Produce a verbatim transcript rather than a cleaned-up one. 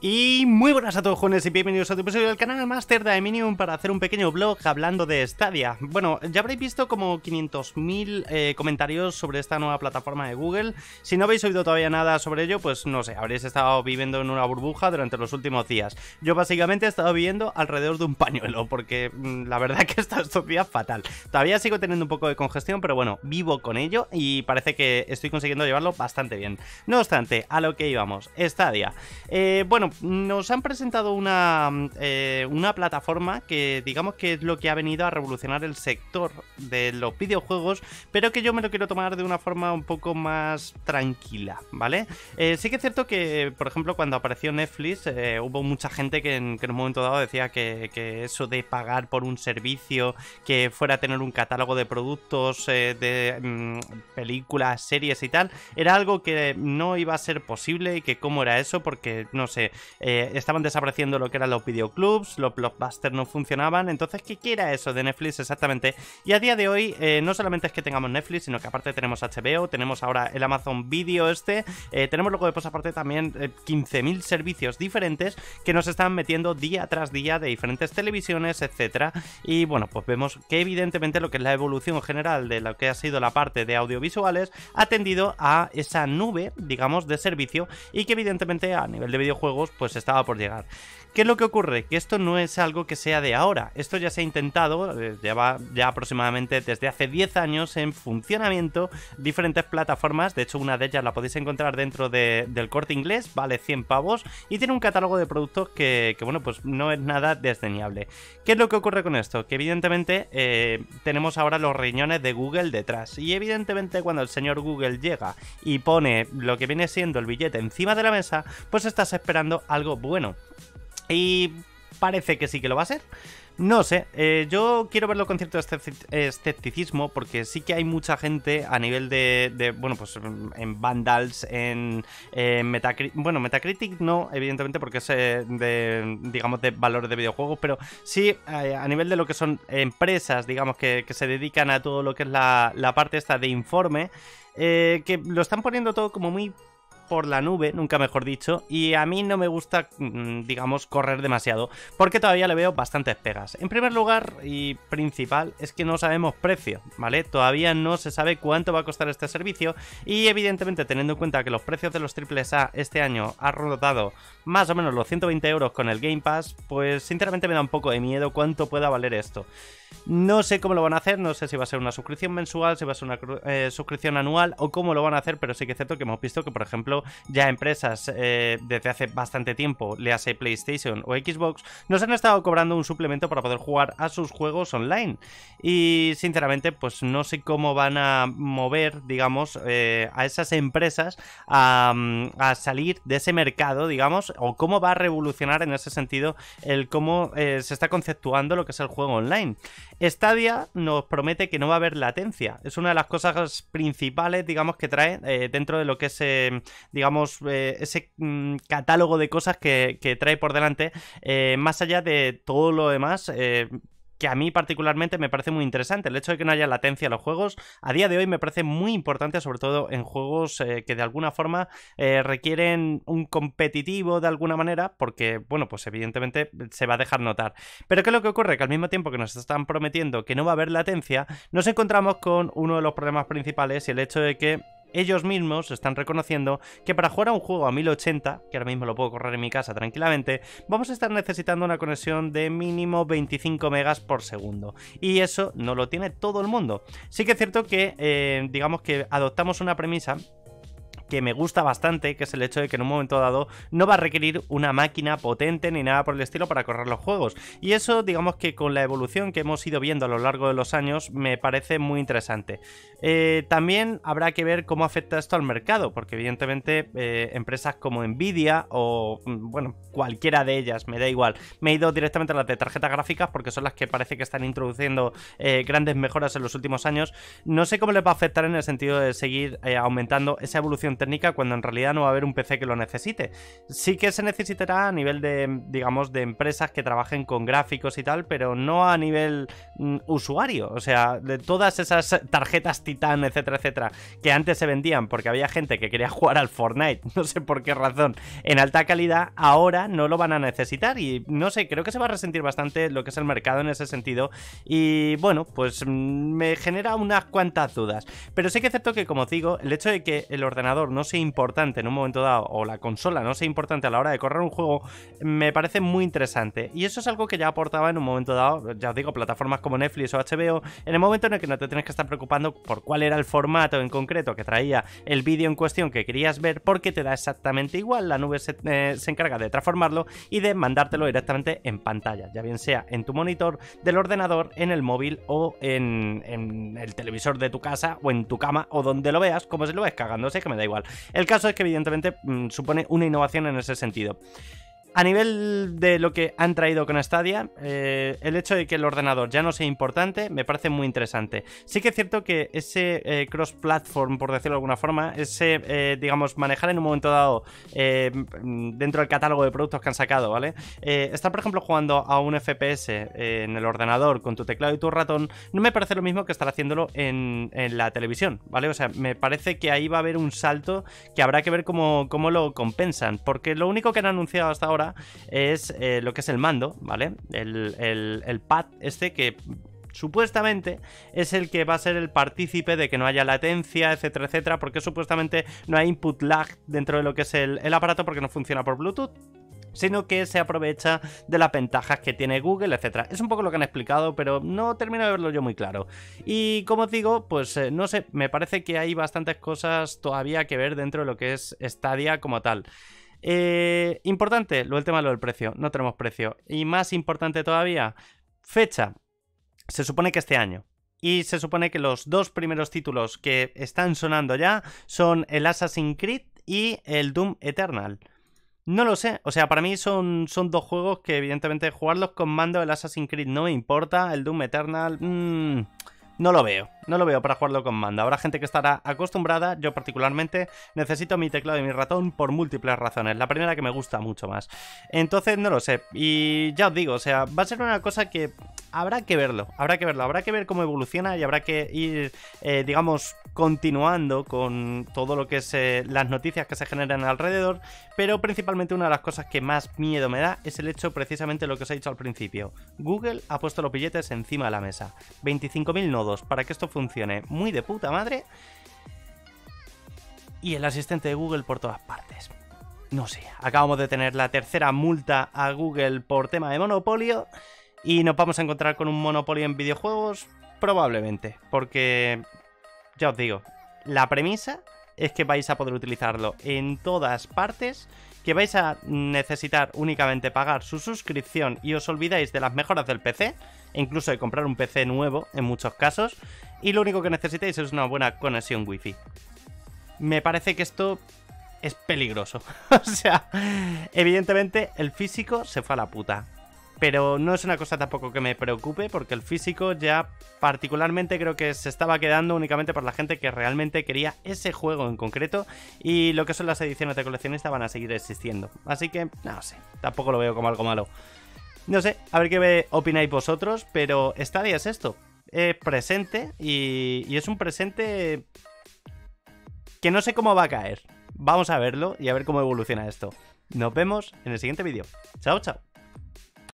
Y muy buenas a todos, jóvenes, y bienvenidos a otro episodio del canal Master Daeminium para hacer un pequeño vlog hablando de Stadia. Bueno, ya habréis visto como quinientos mil eh, comentarios sobre esta nueva plataforma de Google. Si no habéis oído todavía nada sobre ello, pues no sé, habréis estado viviendo en una burbuja durante los últimos días. Yo básicamente he estado viviendo alrededor de un pañuelo, porque la verdad que he estado estos días fatal. Todavía sigo teniendo un poco de congestión, pero bueno, vivo con ello y parece que estoy consiguiendo llevarlo bastante bien. No obstante, a lo que íbamos, Stadia. Eh, bueno, nos han presentado una, eh, una plataforma que digamos que es lo que ha venido a revolucionar el sector de los videojuegos, pero que yo me lo quiero tomar de una forma un poco más tranquila, ¿vale? Eh, sí que es cierto que, por ejemplo, cuando apareció Netflix eh, hubo mucha gente que en, que en un momento dado decía que, que eso de pagar por un servicio que fuera a tener un catálogo de productos, eh, de mmm, películas, series y tal, era algo que no iba a ser posible y que cómo era eso, porque no sé, Eh, estaban desapareciendo lo que eran los videoclubs, los blockbusters no funcionaban. Entonces, ¿qué, qué era eso de Netflix exactamente? Y a día de hoy, eh, no solamente es que tengamos Netflix, sino que aparte tenemos H B O, tenemos ahora el Amazon Video este, eh, tenemos luego después aparte también eh, quince mil servicios diferentes que nos están metiendo día tras día de diferentes televisiones, etcétera. Y bueno, pues vemos que evidentemente lo que es la evolución general de lo que ha sido la parte de audiovisuales ha tendido a esa nube, digamos, de servicio, y que evidentemente a nivel de videojuegos pues estaba por llegar. ¿Qué es lo que ocurre? Que esto no es algo que sea de ahora. Esto ya se ha intentado, lleva ya aproximadamente desde hace diez años en funcionamiento diferentes plataformas. De hecho, una de ellas la podéis encontrar dentro de, del Corte Inglés, vale cien pavos y tiene un catálogo de productos que, que bueno, pues no es nada desdeñable. ¿Qué es lo que ocurre con esto? Que evidentemente eh, tenemos ahora los riñones de Google detrás, y evidentemente cuando el señor Google llega y pone lo que viene siendo el billete encima de la mesa, pues estás esperando algo bueno. Y parece que sí que lo va a ser. No sé, eh, yo quiero verlo con cierto escepticismo, porque sí que hay mucha gente a nivel de, de bueno, pues en Vandals, en, en Metacritic, bueno, Metacritic no, evidentemente, porque es eh, de, digamos, de valores de videojuegos, pero sí eh, a nivel de lo que son empresas, digamos, que, que se dedican a todo lo que es la, la parte esta de informe, eh, que lo están poniendo todo como muy por la nube, nunca mejor dicho, y a mí no me gusta, digamos, correr demasiado, porque todavía le veo bastantes pegas. En primer lugar y principal es que no sabemos precio, ¿vale? Todavía no se sabe cuánto va a costar este servicio, y evidentemente teniendo en cuenta que los precios de los triples A este año han rodado más o menos los ciento veinte euros con el Game Pass, pues sinceramente me da un poco de miedo cuánto pueda valer esto. No sé cómo lo van a hacer, no sé si va a ser una suscripción mensual, si va a ser una eh, suscripción anual o cómo lo van a hacer, pero sí que es cierto que hemos visto que, por ejemplo, ya empresas eh, desde hace bastante tiempo, le hace PlayStation o Xbox, nos han estado cobrando un suplemento para poder jugar a sus juegos online. Y sinceramente pues no sé cómo van a mover, digamos, eh, a esas empresas a, a salir de ese mercado, digamos, o cómo va a revolucionar en ese sentido el cómo eh, se está conceptuando lo que es el juego online. Stadia nos promete que no va a haber latencia, es una de las cosas principales, digamos, que trae eh, dentro de lo que es eh, digamos, eh, ese mm, catálogo de cosas que, que trae por delante, eh, más allá de todo lo demás, eh, que a mí particularmente me parece muy interesante. El hecho de que no haya latencia en los juegos, a día de hoy me parece muy importante, sobre todo en juegos eh, que de alguna forma eh, requieren un competitivo de alguna manera, porque, bueno, pues evidentemente se va a dejar notar. Pero ¿qué es lo que ocurre? Que al mismo tiempo que nos están prometiendo que no va a haber latencia, nos encontramos con uno de los problemas principales, y el hecho de que ellos mismos están reconociendo que para jugar a un juego a mil ochenta, que ahora mismo lo puedo correr en mi casa tranquilamente, vamos a estar necesitando una conexión de mínimo veinticinco megas por segundo. Y eso no lo tiene todo el mundo. Sí que es cierto que, eh, digamos que adoptamos una premisa que me gusta bastante, que es el hecho de que en un momento dado no va a requerir una máquina potente ni nada por el estilo para correr los juegos, y eso, digamos que con la evolución que hemos ido viendo a lo largo de los años, me parece muy interesante. Eh, también habrá que ver cómo afecta esto al mercado, porque evidentemente eh, empresas como Nvidia o, bueno, cualquiera de ellas, me da igual, me he ido directamente a las de tarjetas gráficas porque son las que parece que están introduciendo eh, grandes mejoras en los últimos años. No sé cómo les va a afectar en el sentido de seguir eh, aumentando esa evolución técnica cuando en realidad no va a haber un P C que lo necesite. Sí que se necesitará a nivel de, digamos, de empresas que trabajen con gráficos y tal, pero no a nivel mm, usuario. O sea, de todas esas tarjetas Titan, etcétera, etcétera, que antes se vendían porque había gente que quería jugar al Fortnite, no sé por qué razón, en alta calidad, ahora no lo van a necesitar. Y no sé, creo que se va a resentir bastante lo que es el mercado en ese sentido. Y bueno, pues me genera unas cuantas dudas. Pero sí que es cierto que, como digo, el hecho de que el ordenador no sea importante en un momento dado, o la consola no sea importante a la hora de correr un juego, me parece muy interesante. Y eso es algo que ya aportaba en un momento dado, ya os digo, plataformas como Netflix o H B O, en el momento en el que no te tienes que estar preocupando por cuál era el formato en concreto que traía el vídeo en cuestión que querías ver, porque te da exactamente igual. La nube se, eh, se encarga de transformarlo y de mandártelo directamente en pantalla, ya bien sea en tu monitor del ordenador, en el móvil o en, en el televisor de tu casa o en tu cama o donde lo veas, como si lo ves cagando, así que me da igual. El caso es que evidentemente mmm, supone una innovación en ese sentido. A nivel de lo que han traído con Stadia, eh, el hecho de que el ordenador ya no sea importante me parece muy interesante. Sí que es cierto que ese eh, cross-platform, por decirlo de alguna forma, ese, eh, digamos, manejar en un momento dado eh, dentro del catálogo de productos que han sacado, ¿vale? Eh, estar, por ejemplo, jugando a un F P S eh, en el ordenador con tu teclado y tu ratón no me parece lo mismo que estar haciéndolo en, en la televisión, ¿vale? O sea, me parece que ahí va a haber un salto que habrá que ver cómo, cómo lo compensan, porque lo único que han anunciado hasta ahora es eh, lo que es el mando, ¿vale? El, el, el pad este que supuestamente es el que va a ser el partícipe de que no haya latencia, etcétera, etcétera, porque supuestamente no hay input lag dentro de lo que es el, el aparato porque no funciona por Bluetooth, sino que se aprovecha de las ventajas que tiene Google, etcétera. Es un poco lo que han explicado, pero no termino de verlo yo muy claro. Y como os digo, pues eh, no sé, me parece que hay bastantes cosas todavía que ver dentro de lo que es Stadia como tal. Eh, importante, lo del tema lo del precio, no tenemos precio. Y más importante todavía, fecha. Se supone que este año. Y se supone que los dos primeros títulos que están sonando ya son el Assassin's Creed y el Doom Eternal. No lo sé, o sea, para mí son, son dos juegos que evidentemente jugarlos con mando, el Assassin's Creed no me importa, el Doom Eternal... Mmm, no lo veo, no lo veo para jugarlo con mando. Habrá gente que estará acostumbrada, yo particularmente necesito mi teclado y mi ratón por múltiples razones. La primera, que me gusta mucho más. Entonces, no lo sé. Y ya os digo, o sea, va a ser una cosa que habrá que verlo, habrá que verlo, habrá que ver cómo evoluciona y habrá que ir, eh, digamos, continuando con todo lo que es eh, las noticias que se generan alrededor. Pero principalmente una de las cosas que más miedo me da es el hecho, precisamente lo que os he dicho al principio. Google ha puesto los billetes encima de la mesa. veinticinco mil nodos para que esto funcione muy de puta madre, y el asistente de Google por todas partes. No sé, acabamos de tener la tercera multa a Google por tema de monopolio, y nos vamos a encontrar con un monopolio en videojuegos probablemente, porque ya os digo, la premisa es que vais a poder utilizarlo en todas partes, que vais a necesitar únicamente pagar su suscripción y os olvidáis de las mejoras del P C, e incluso de comprar un P C nuevo en muchos casos, y lo único que necesitáis es una buena conexión wifi. Me parece que esto es peligroso. O sea, evidentemente el físico se fue a la puta, pero no es una cosa tampoco que me preocupe, porque el físico ya particularmente creo que se estaba quedando únicamente para la gente que realmente quería ese juego en concreto, y lo que son las ediciones de coleccionista van a seguir existiendo. Así que, no sé, tampoco lo veo como algo malo. No sé, a ver qué opináis vosotros, pero Stadia es esto. Es presente, y, y es un presente que no sé cómo va a caer. Vamos a verlo y a ver cómo evoluciona esto. Nos vemos en el siguiente vídeo. Chao, chao.